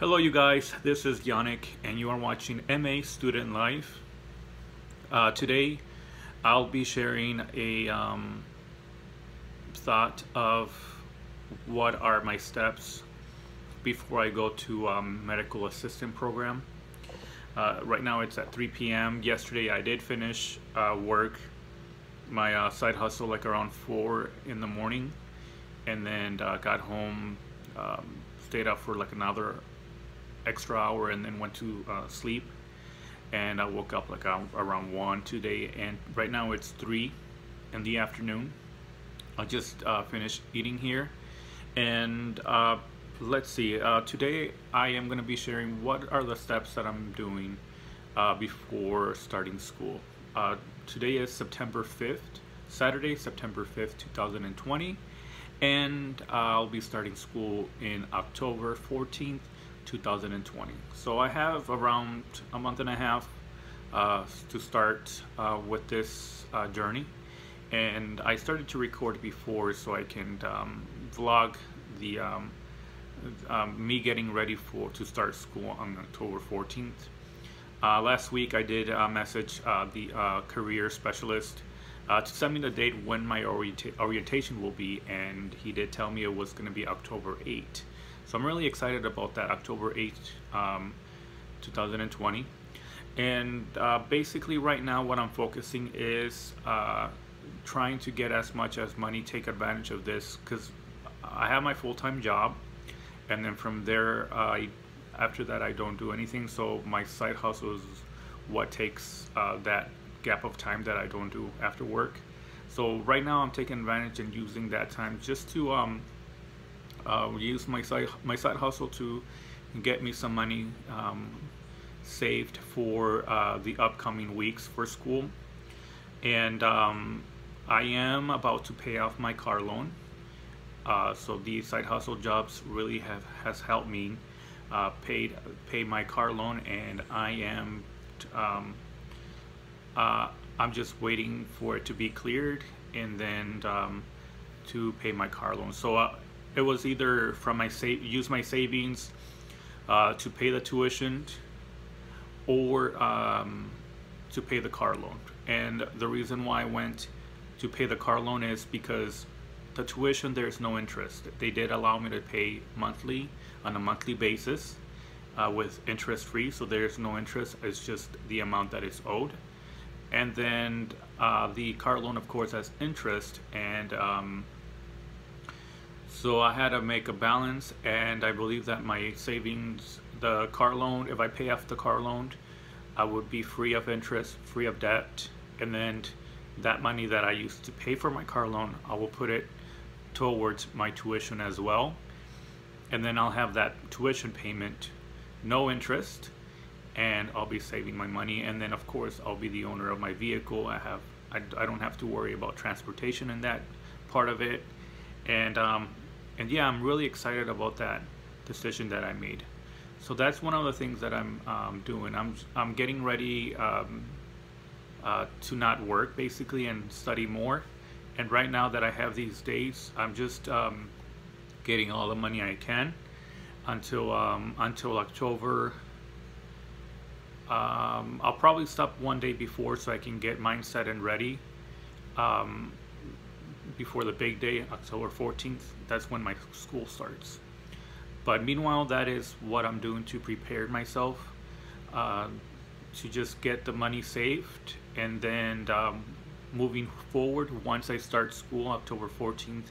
Hello you guys, this is Yannick and you are watching MA Student Life. Today I'll be sharing a thought of what are my steps before I go to medical assistant program. Right now it's at 3 p.m. Yesterday I did finish work, my side hustle, like around 4 in the morning, and then got home, stayed up for like another extra hour, and then went to sleep, and I woke up like around 1 today, and right now it's 3 in the afternoon. I just finished eating here, and let's see, today I am going to be sharing what are the steps that I'm doing before starting school. Today is September 5th, Saturday, September 5th, 2020, and I'll be starting school in October 14th, 2020. So I have around a month and a half to start with this journey, and I started to record before so I can vlog the me getting ready to start school on October 14th. Last week I did message the career specialist to send me the date when my orientation will be, and he did tell me it was going to be October 8th. So I'm really excited about that, October 8th, 2020. And basically right now what I'm focusing is trying to get as much as money, take advantage of this, because I have my full-time job, and then from there, after that I don't do anything, so my side hustle is what takes that gap of time that I don't do after work. So right now I'm taking advantage and using that time just to use my side hustle to get me some money saved for the upcoming weeks for school. And I am about to pay off my car loan. So these side hustle jobs really has helped me pay my car loan, and I am I'm just waiting for it to be cleared and then to pay my car loan. So it was either from use my savings to pay the tuition or to pay the car loan. And the reason why I went to pay the car loan is because the tuition, there's no interest. They did allow me to pay monthly, on a monthly basis, with interest free, so there's no interest, it's just the amount that is owed. And then the car loan, of course, has interest, and so I had to make a balance, and I believe that my savings, the car loan, if I pay off the car loan, I would be free of interest, free of debt, and then that money that I used to pay for my car loan, I will put it towards my tuition as well, and then I'll have that tuition payment, no interest, and I'll be saving my money. And then of course I'll be the owner of my vehicle. I don't have to worry about transportation in that part of it. And yeah, I'm really excited about that decision that I made. So that's one of the things that I'm doing. I'm getting ready to not work basically and study more. And right now that I have these days, I'm just getting all the money I can until October. I'll probably stop one day before so I can get mindset and ready before the big day, October 14th. That's when my school starts. But meanwhile, that is what I'm doing to prepare myself to just get the money saved, and then moving forward, once I start school October 14th,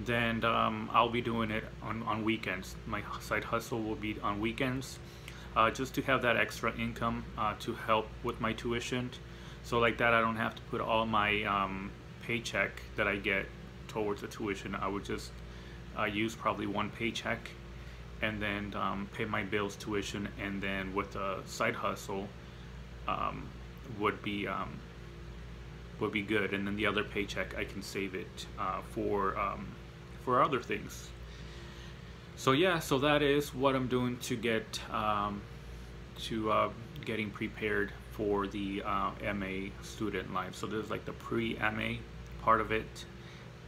then I'll be doing it on weekends. My side hustle will be on weekends, just to have that extra income to help with my tuition. So like that, I don't have to put all my paycheck that I get towards the tuition. I would just use probably one paycheck and then pay my bills, tuition, and then with a side hustle would be good. And then the other paycheck, I can save it for other things. So yeah, so that is what I'm doing to get getting prepared for the MA student life. So there's like the pre-MA part of it,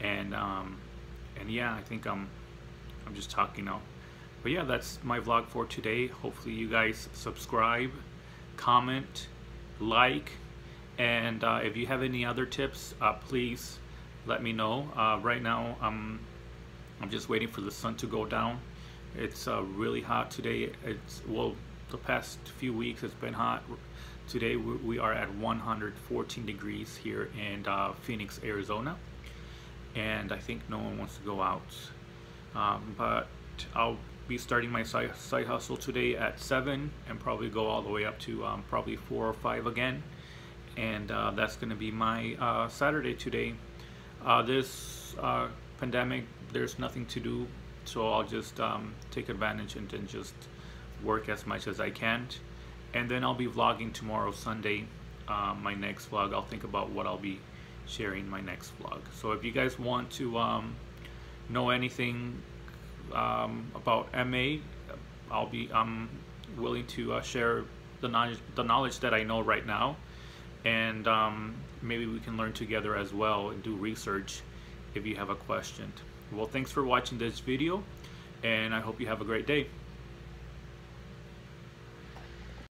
and yeah, I think I'm just talking out But yeah, that's my vlog for today. Hopefully you guys subscribe, comment, like, and if you have any other tips, please let me know. Right now I'm just waiting for the sun to go down. It's really hot today. It's, well, the past few weeks it's been hot. Today we are at 114 degrees here in Phoenix, Arizona, and I think no one wants to go out. But I'll be starting my side hustle today at 7 and probably go all the way up to probably 4 or 5 again, and that's going to be my Saturday today. This pandemic, there's nothing to do, so I'll just take advantage and just work as much as I can, and then I'll be vlogging tomorrow, Sunday. My next vlog, I'll think about what I'll be sharing my next vlog. So if you guys want to know anything about MA, I'm willing to share the knowledge that I know right now, and maybe we can learn together as well and do research if you have a question. Well, thanks for watching this video, and I hope you have a great day.